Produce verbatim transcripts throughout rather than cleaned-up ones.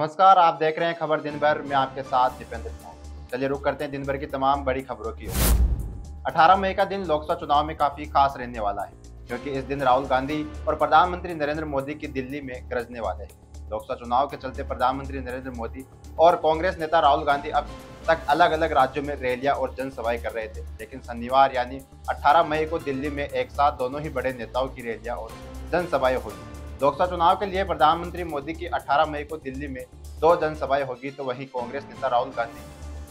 नमस्कार, आप देख रहे हैं खबर दिन भर में, आपके साथ दीपेंद्र सिंह। चलिए रुक करते हैं दिन भर की तमाम बड़ी खबरों की ओर। अठारह मई का दिन लोकसभा चुनाव में काफी खास रहने वाला है, क्योंकि इस दिन राहुल गांधी और प्रधानमंत्री नरेंद्र मोदी की दिल्ली में गरजने वाले हैं। लोकसभा चुनाव के चलते प्रधानमंत्री नरेंद्र मोदी और कांग्रेस नेता राहुल गांधी अब तक अलग अलग राज्यों में रैलियां और जनसभाएं कर रहे थे, लेकिन शनिवार यानी अठारह मई को दिल्ली में एक साथ दोनों ही बड़े नेताओं की रैलियां और जनसभाएं होगी। लोकसभा चुनाव के लिए प्रधानमंत्री मोदी की अठारह मई को दिल्ली में दो जनसभाएं होगी, तो वहीं कांग्रेस नेता राहुल गांधी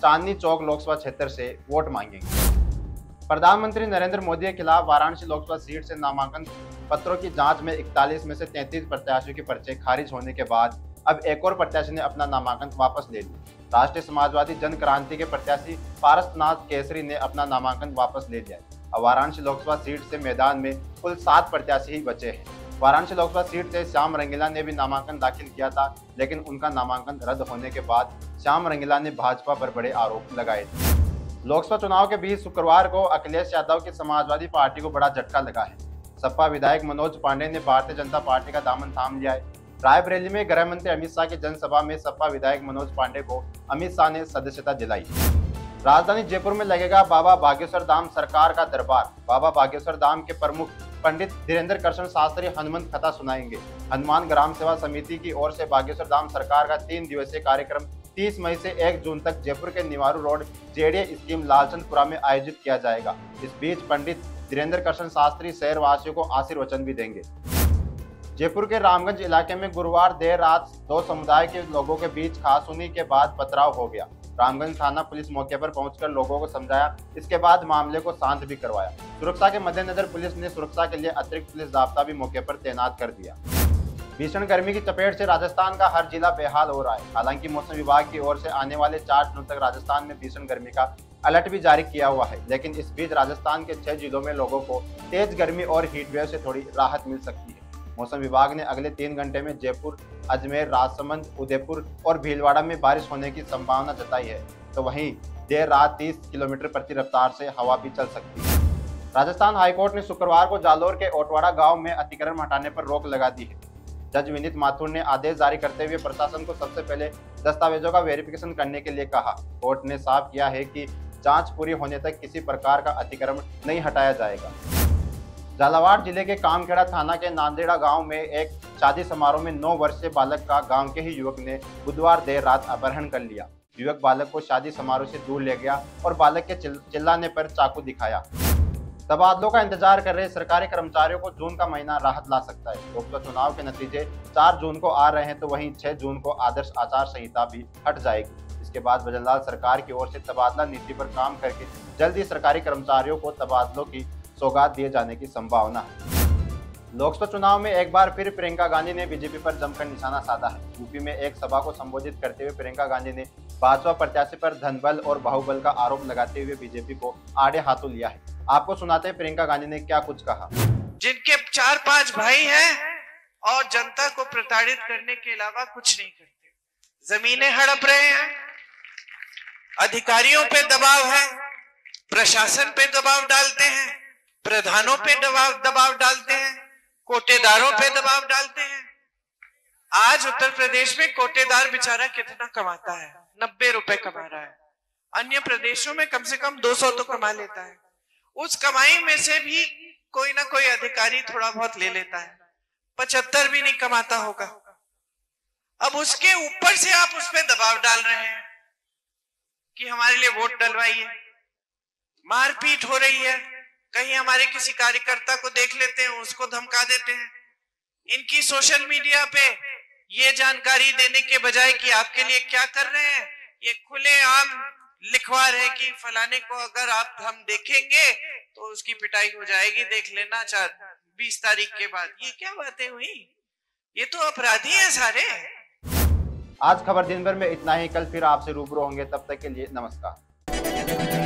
चांदनी चौक लोकसभा क्षेत्र से वोट मांगेंगे। प्रधानमंत्री नरेंद्र मोदी के खिलाफ वाराणसी लोकसभा सीट से नामांकन पत्रों की जांच में इकतालीस में से तैंतीस प्रत्याशियों के पर्चे खारिज होने के बाद अब एक और प्रत्याशी ने अपना नामांकन वापस ले लिया। राष्ट्रीय समाजवादी जन क्रांति के प्रत्याशी पारस नाथ केसरी ने अपना नामांकन वापस ले लिया। अब वाराणसी लोकसभा सीट से मैदान में कुल सात प्रत्याशी ही बचे हैं। वाराणसी लोकसभा सीट से श्याम रंगीला ने भी नामांकन दाखिल किया था, लेकिन उनका नामांकन रद्द होने के बाद श्याम रंगीला ने भाजपा पर बड़े आरोप लगाए थे। लोकसभा चुनाव के बीच शुक्रवार को अखिलेश यादव की समाजवादी पार्टी को बड़ा झटका लगा है। सपा विधायक मनोज पांडे ने भारतीय जनता पार्टी का दामन थाम लिया है। रायबरेली में गृह मंत्री अमित शाह की जनसभा में सपा विधायक मनोज पांडे को अमित शाह ने सदस्यता दिलाई। राजधानी जयपुर में लगेगा बाबा बागेश्वर धाम सरकार का दरबार। बाबा बागेश्वर धाम के प्रमुख पंडित धीरेंद्र कृष्ण शास्त्री हनुमंत कथा सुनाएंगे। हनुमान ग्राम सेवा समिति की ओर से बागेश्वर धाम सरकार का तीन दिवसीय कार्यक्रम तीस मई से एक जून तक जयपुर के Niwaru road JDA scheme Lalchandpura में आयोजित किया जाएगा। इस बीच पंडित धीरेंद्र कृष्ण शास्त्री शहरवासियों को आशीर्वचन भी देंगे। जयपुर के रामगंज इलाके में गुरुवार देर रात दो समुदाय के लोगों के बीच खासुनी के बाद पथराव हो गया। रामगंज थाना पुलिस मौके पर पहुंचकर लोगों को समझाया, इसके बाद मामले को शांत भी करवाया। सुरक्षा के मद्देनजर पुलिस ने सुरक्षा के लिए अतिरिक्त पुलिस दाब्ता भी मौके पर तैनात कर दिया। भीषण गर्मी की चपेट से राजस्थान का हर जिला बेहाल हो रहा है। हालांकि मौसम विभाग की ओर से आने वाले चार दिनों तक राजस्थान में भीषण गर्मी का अलर्ट भी जारी किया हुआ है, लेकिन इस बीच राजस्थान के छह जिलों में लोगों को तेज गर्मी और हीटवेव से थोड़ी राहत मिल सकती है। मौसम विभाग ने अगले तीन घंटे में जयपुर, अजमेर, राजसमंद, उदयपुर और भीलवाड़ा में बारिश होने की संभावना जताई है, तो वहीं देर रात तीस किलोमीटर प्रति रफ्तार से हवा भी चल सकती है। राजस्थान हाईकोर्ट ने शुक्रवार को जालोर के ओटवाड़ा गांव में अतिक्रमण हटाने पर रोक लगा दी है। जज विनीत माथुर ने आदेश जारी करते हुए प्रशासन को सबसे पहले दस्तावेजों का वेरिफिकेशन करने के लिए कहा। कोर्ट ने साफ किया है कि जाँच पूरी होने तक किसी प्रकार का अतिक्रमण नहीं हटाया जाएगा। झालावाड़ जिले के कामखेड़ा थाना के नांदेड़ा गांव में एक शादी समारोह में नौ वर्षीय बालक का गांव के ही युवक ने बुधवार देर रात अपहरण कर लिया। युवक बालक को शादी समारोह से दूर ले गया और बालक के चिल्लाने पर चाकू दिखाया। तबादलों का इंतजार कर रहे सरकारी कर्मचारियों को जून का महीना राहत ला सकता है। लोकसभा चुनाव के नतीजे चार जून को आ रहे हैं, तो वहीं छह जून को आदर्श आचार संहिता भी हट जाएगी। इसके बाद भजनलाल सरकार की ओर से तबादला नीति पर काम करके जल्द ही सरकारी कर्मचारियों को तबादलों की सौगात दिए जाने की संभावना है। लोकसभा चुनाव में एक बार फिर प्रियंका गांधी ने बीजेपी पर जमकर निशाना साधा है। यूपी में एक सभा को संबोधित करते हुए प्रियंका गांधी ने भाजपा प्रत्याशी पर धनबल और बाहुबल का आरोप लगाते हुए बीजेपी को आड़े हाथों लिया है। आपको सुनाते हैं प्रियंका गांधी ने क्या कुछ कहा। जिनके चार पांच भाई है और जनता को प्रताड़ित करने के अलावा कुछ नहीं करते, जमीने हड़प रहे हैं, अधिकारियों पे दबाव है, प्रशासन पे दबाव डालते हैं, प्रधानों पे दबाव दबाव डालते हैं, कोटेदारों पे दबाव डालते हैं। आज उत्तर प्रदेश में कोटेदार बेचारा कितना कमाता है? नब्बे रुपए कमा रहा है। अन्य प्रदेशों में कम से कम दो सौ तो कमा लेता है। उस कमाई में से भी कोई ना कोई अधिकारी थोड़ा बहुत ले लेता है। पचहत्तर भी नहीं कमाता होगा। अब उसके ऊपर से आप उस पे दबाव डाल रहे हैं कि हमारे लिए वोट डलवाइए। मारपीट हो रही है, कहीं हमारे किसी कार्यकर्ता को देख लेते हैं, उसको धमका देते हैं। इनकी सोशल मीडिया पे ये जानकारी देने के बजाय कि आपके लिए क्या कर रहे हैं, ये खुलेआम लिखवा रहे कि फलाने को अगर आप हम देखेंगे तो उसकी पिटाई हो जाएगी, देख लेना चार बीस तारीख के बाद। ये क्या बातें हुई? ये तो अपराधी है सारे। आज खबर दिन भर में इतना ही, कल फिर आपसे रूबरू होंगे, तब तक के लिए नमस्कार।